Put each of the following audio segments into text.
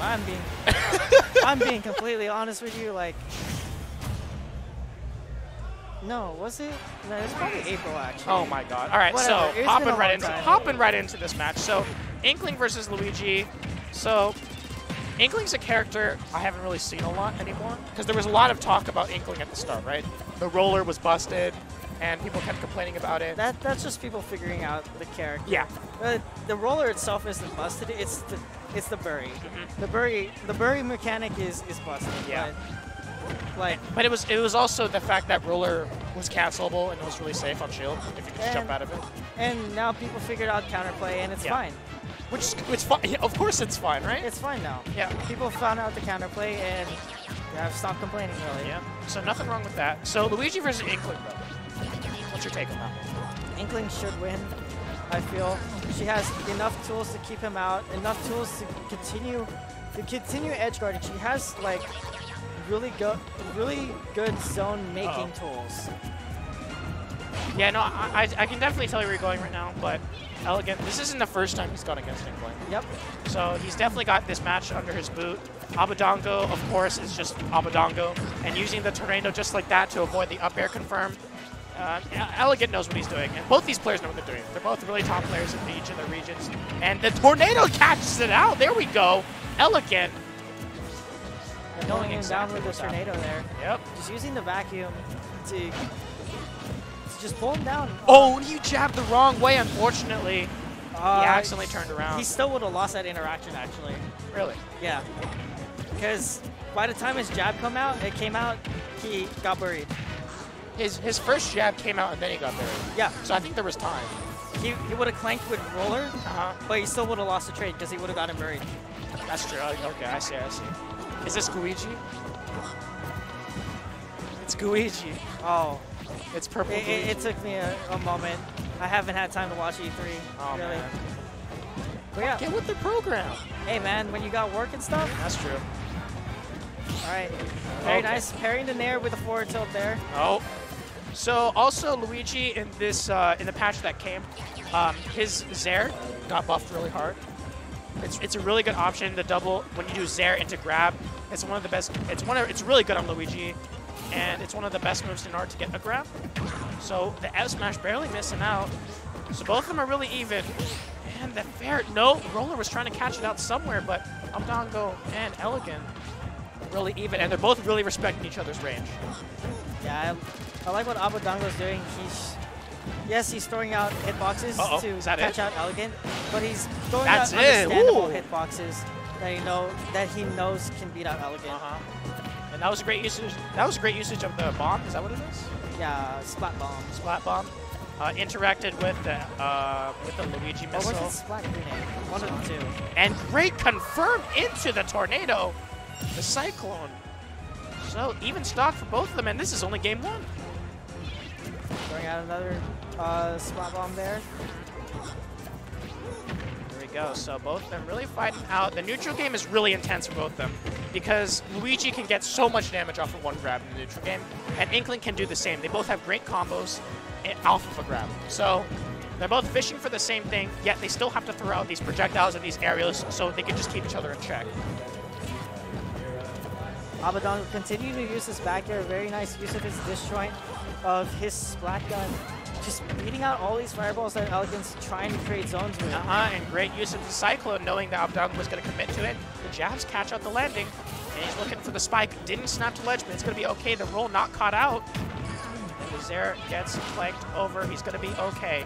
I'm being completely honest with you, like, no, was it? No, it was probably April, actually. Oh my god. Alright, so hopping right into this match. So Inkling versus Luigi. So Inkling's a character I haven't really seen a lot anymore, because there was a lot of talk about Inkling at the start, right? The roller was busted, and people kept complaining about it. That's just people figuring out the character. Yeah. The roller itself isn't busted. It's the bury. Mm-hmm. The bury mechanic is busted. Yeah. But it was also the fact that roller was cancelable and it was really safe on shield if you could just jump out of it. And now people figured out counterplay, and it's fine. Which fine. Yeah, of course it's fine, right? It's fine now. Yeah. People found out the counterplay and I've stopped complaining, really. Yeah. So nothing wrong with that. So Luigi versus Inkling, though. What's your take on that? Inkling should win, I feel. She has enough tools to keep him out, enough tools to continue edgeguarding. She has like really good zone making tools. Yeah, no, I can definitely tell you where you're going right now, but Elegant, this isn't the first time he's gone against Inkling. Yep. So he's definitely got this match under his boot. Abadango, of course, is just Abadango, and using the Tornado just like that to avoid the up air confirm. Elegant knows what he's doing, and both these players know what they're doing. They're both really top players in each of their regions, and the Tornado catches it out. There we go. Elegant. Going in down with the Tornado there. Yep. Just using the vacuum to just pull him down. Oh, you jabbed the wrong way, unfortunately. He accidentally turned around. He still would have lost that interaction, actually. Really? Yeah. Because by the time his jab came out, he got buried. His first jab came out and then he got buried. Yeah. So I think there was time. He would have clanked with roller, but he still would have lost the trade because he would have gotten buried. That's true. Okay, I see. Is this Luigi? It's Luigi. Oh. It's purple. It took me a moment. I haven't had time to watch E3. Oh, really. Man. But yeah. Get with the program. Hey, man, when you got work and stuff. That's true. All right. Very nice. Parrying the Nair with a forward tilt there. Oh. So also Luigi in this in the patch that came, his Zair got buffed really hard. It's a really good option. The double when you do Zair into grab, it's one of the best. It's really good on Luigi, and it's one of the best moves in art to get a grab. So the F smash barely missing out. So both of them are really even. And the fair no roller was trying to catch it out somewhere, but Abadango and Elegant really even, and they're both really respecting each other's range. Yeah, I like what Abadango's doing. He's throwing out hitboxes to catch out Elegant, but he's throwing out understandable hitboxes that he knows can beat out Elegant. And that was a great usage. That was a great usage of the bomb. Is that what it is? Yeah, splat bomb. Splat bomb. Interacted with the Luigi missile. Oh, was it splat grenade? One of the two. And great confirm into the Tornado, the Cyclone. So even stock for both of them, and this is only game one. Throwing out another splat bomb there. There we go. So both of them really fighting out. The neutral game is really intense for both of them, because Luigi can get so much damage off of one grab in the neutral game, and Inkling can do the same. They both have great combos off of a grab. So they're both fishing for the same thing, yet they still have to throw out these projectiles and these aerials so they can just keep each other in check. Abadango continue to use his back air. Very nice use of his disjoint of his splat gun. Just beating out all these fireballs that Elegant's trying to create zones with. And great use of the Cyclone, knowing that Abadango was going to commit to it. The jabs catch out the landing, and he's looking for the spike. Didn't snap to ledge, but it's going to be okay. The roll not caught out. And the Zair gets flanked over. He's going to be okay.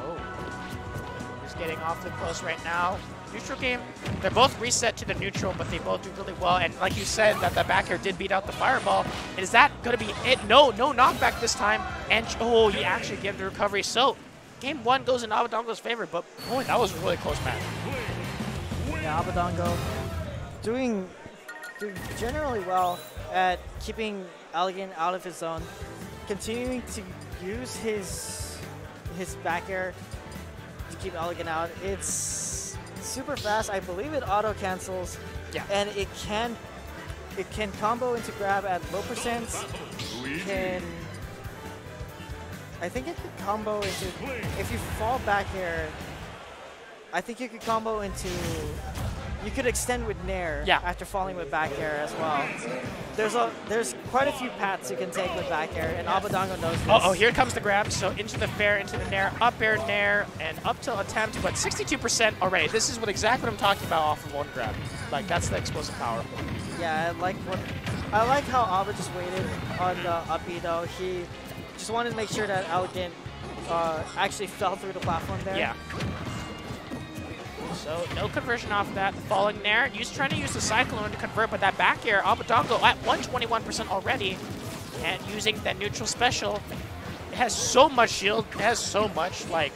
Oh. He's getting awfully close right now. Neutral game, they're both reset to the neutral, but they both do really well. And like you said, that the back air did beat out the fireball. Is that going to be it? No knockback this time. And oh, he actually gave the recovery. So game one goes in Abadango's favor, but boy, that was a really close match. Yeah, Abadango doing generally well at keeping Elegant out of his zone, continuing to use his back air to keep Elegant out. It's super fast. I believe it auto cancels, and it can combo into grab at low percents. I think it can combo into, if you fall back here, I think you could combo into... You could extend with Nair after falling with back air as well. There's quite a few paths you can take with back air, and Abadango knows this. Uh-oh, here comes the grab. So into the fair, into the Nair, up air, Nair, and up till attempt, but 62% already. This is what exactly what I'm talking about off of one grab. Like, that's the explosive power. Yeah, I like how Aba just waited on the uppy, though. He just wanted to make sure that Elegant actually fell through the platform there. Yeah. So no conversion off that. Falling there. He's trying to use the Cyclone to convert, but that back air, Abadango at 121% already, and using that neutral special. It has so much shield. It has so much like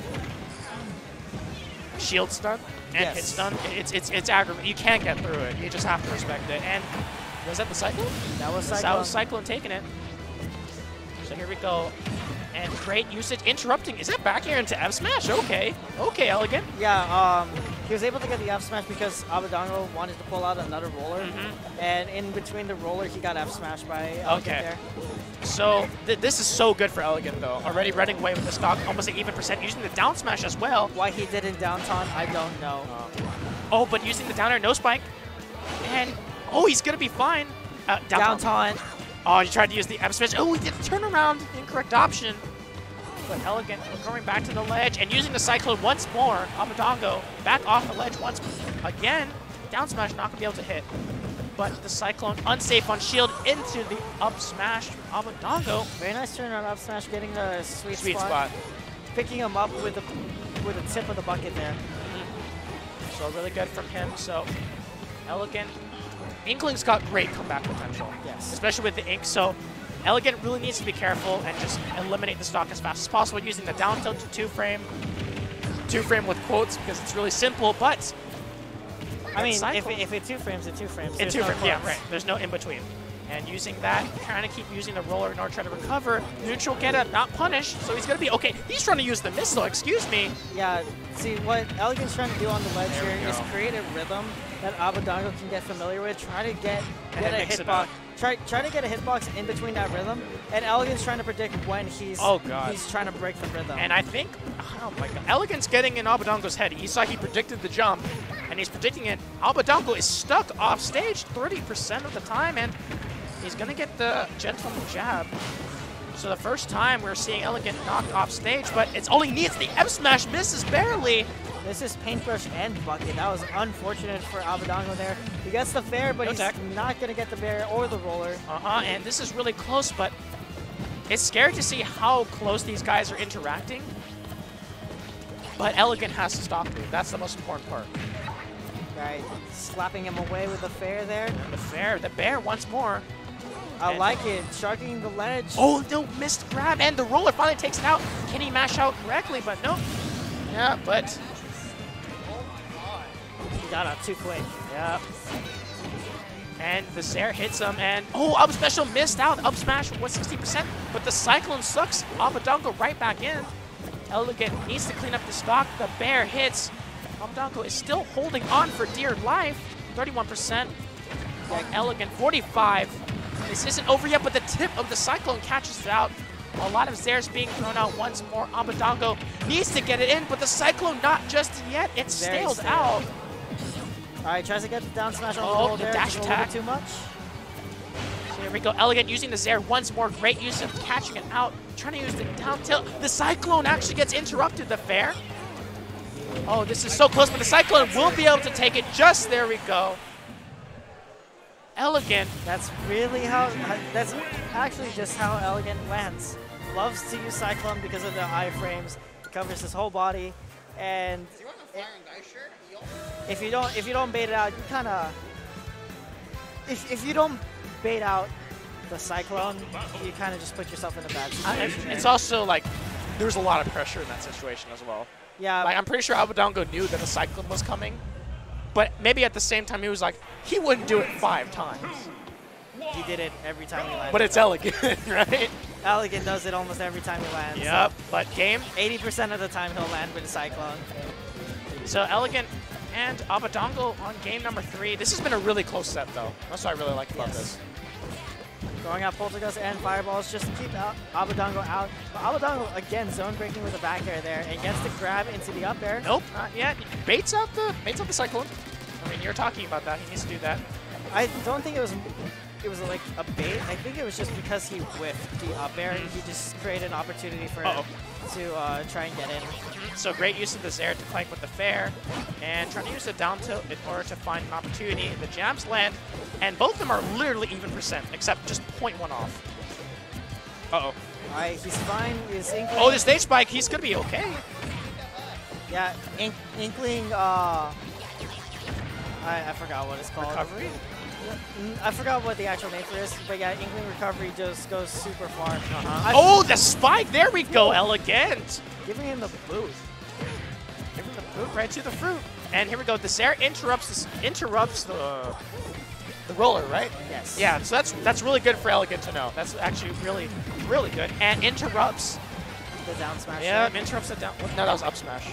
shield stun and hit stun. It's aggravating. You can't get through it. You just have to respect it. And was that the Cyclone? That was Cyclone. That was Cyclone taking it. So here we go. And great usage, interrupting. Is that back air into F smash? Okay. Okay, Elegant. Yeah, he was able to get the F smash because Abadango wanted to pull out another roller. And in between the roller, he got F smashed by Elegant there. So this is so good for Elegant, though. Already running away with the stock, almost an even percent, using the down smash as well. Why he didn't down taunt, I don't know. Oh, but using the down air, no spike. And, oh, he's going to be fine. Down taunt. Oh, you tried to use the F smash. Oh, he did a turnaround. Incorrect option. But Elegant going back to the ledge and using the Cyclone once more. Abadango back off the ledge once again. Down smash not going to be able to hit. But the Cyclone unsafe on shield into the up smash from Abadango. Very nice turnaround up smash, getting the sweet spot. Picking him up with the tip of the bucket there. So really good from him. So Elegant. Inkling's got great comeback potential, especially with the ink. So Elegant really needs to be careful and just eliminate the stock as fast as possible using the down tilt to two frame with quotes because it's really simple. But I mean, if it two frames, it two frames. It two frames, yeah, right. There's no in between. And using that, trying to keep using the roller in order to try to recover. Neutral get up, not punished. So he's gonna be okay. He's trying to use the missile. Excuse me. Yeah. See what Elegant's trying to do on the ledge here is create a rhythm that Abadango can get familiar with. Try to get a hitbox. Try to get a hitbox in between that rhythm. And Elegant's trying to predict when he's trying to break the rhythm. And I think, oh my god, Elegant's getting in Abadango's head. He saw he predicted the jump, and he's predicting it. Abadango is stuck off stage 30% of the time, and he's going to get the gentleman jab. So the first time we're seeing Elegant knocked off stage, but it only needs the F smash, misses barely. This is paintbrush and bucket. That was unfortunate for Abadango there. He gets the fair, but he's not going to get the bear or the roller. And this is really close, but it's scary to see how close these guys are interacting. But Elegant has to stop him. That's the most important part. Right, slapping him away with the fair there. And the fair, the bear once more. I like it, sharking the ledge. Oh, no, missed grab, and the roller finally takes it out. Can he mash out correctly? But no. Yeah, but... Oh my god. He got out too quick. Yeah. And the Zair hits him, and... Oh, up special missed out. Up smash was 60%, but the Cyclone sucks. Abadango right back in. Elegant needs to clean up the stock. The bear hits. Abadango is still holding on for dear life. 31%. Like Elegant, 45. This isn't over yet, but the tip of the Cyclone catches it out. A lot of Zair's being thrown out once more. Abadango needs to get it in, but the Cyclone not just yet. It's staled out. All right, tries to get the down smash on the roll there. Dash attack. Too much. So here we go. Elegant using the Zair once more. Great use of catching it out. Trying to use the down tilt. The Cyclone actually gets interrupted. The fair. Oh, this is so close, but the Cyclone will be able to take it. Just there we go. Elegant. That's really how, that's actually just how Elegant lands. Loves to use Cyclone because of the iframes. It covers his whole body, and if you don't bait it out, you kind of, if you don't bait out the Cyclone, you kind of just put yourself in a bad situation. It's also like there's a lot of pressure in that situation as well. Yeah. Like I'm pretty sure Abadango knew that a Cyclone was coming. But maybe at the same time, he was like, he wouldn't do it 5 times. He did it every time he lands. But it's Elegant, right? Elegant does it almost every time he lands. Yep, so. But game? 80% of the time he'll land with a Cyclone. So Elegant and Abadango on game number 3. This has been a really close set, though. That's what I really like about this. throwing out Poltergust and Fireballs just to keep Abadango out. But Abadango, again, zone breaking with a back air there and gets to grab into the up air. Nope, not yet. Baits out the Cyclone. I mean, you're talking about that. He needs to do that. I don't think it was like a bait. I think it was just because he whiffed the up air. He just created an opportunity for him to try and get in. So great use of the Zair to flank with the fair, and trying to use the down tilt in order to find an opportunity. The jabs land, and both of them are literally even percent, except just 0.1 off. Uh-oh. Alright, he's fine. He's Inkling. Oh, this stage spike, he's going to be okay. Yeah, Inkling, I forgot what it's called. Recovery? I forgot what the actual name for this, but yeah, Inkling Recovery just goes super far. Oh, the spike! There we go, Elegant! Giving him the boot. Giving the boot right to the fruit. And here we go, the Zair interrupts the roller, right? Yes. Yeah, so that's really good for Elegant to know. That's actually really, really good. And interrupts. The down smash. Yeah, right? Interrupts the down... No, that was up smash.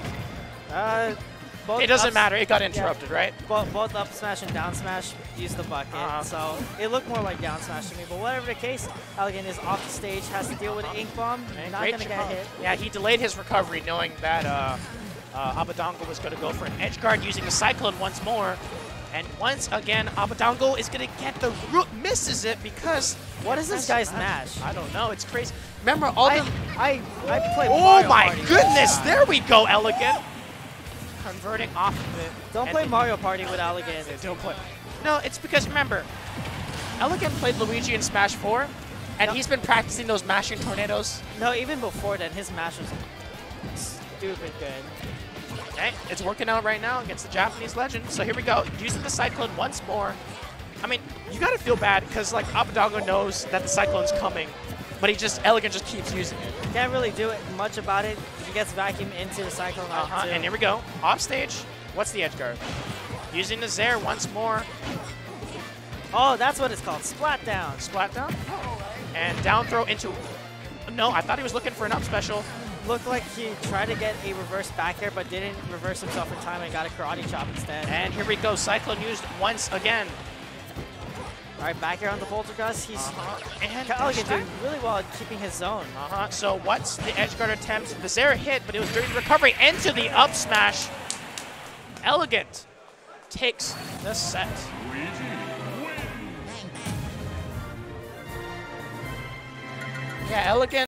It doesn't matter, it got interrupted, yeah. Right? Both up smash and down smash use the bucket, so it looked more like down smash to me. But whatever the case, Elegant is off the stage, has to deal with Ink Bomb, not going to get hit. Yeah, he delayed his recovery knowing that Abadango was going to go for an edge guard using the Cyclone once more. And once again, Abadango is going to get the root, misses it because... What is this guy's mash? I don't know, it's crazy. Remember all I played Mario Party. Oh my goodness, there we go, Elegant! Converting off of it. Don't play Mario Party with Elegant. Don't play. No, it's because, remember, Elegant played Luigi in Smash 4, and he's been practicing those mashing tornadoes. No, even before then, his mash was stupid good. Okay, it's working out right now against the Japanese legend. So here we go, using the Cyclone once more. I mean, you gotta feel bad, because, like, Abadango knows that the Cyclone's coming, but he just, Elegant just keeps using it. Can't really do much about it. He gets vacuum into the Cyclone. And here we go. Off stage. What's the edge guard? Using the Zair once more. Oh, that's what it's called. Splat down. Splat down. And down throw into... No, I thought he was looking for an up special. Looked like he tried to get a reverse back air, but didn't reverse himself in time and got a karate chop instead. And here we go. Cyclone used once again. All right, back air on the Poltergust. He's Elegant doing really well at keeping his zone. So what's the edge guard attempt? The Zair hit, but it was during the recovery into the up smash. Elegant takes the set. Luigi wins. Yeah, Elegant.